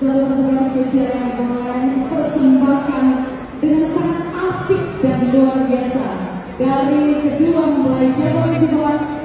saudara-saudara spesial yang mengalami persembahan dengan sangat apik dan luar biasa dari kedua mempelai. Jawabannya semua.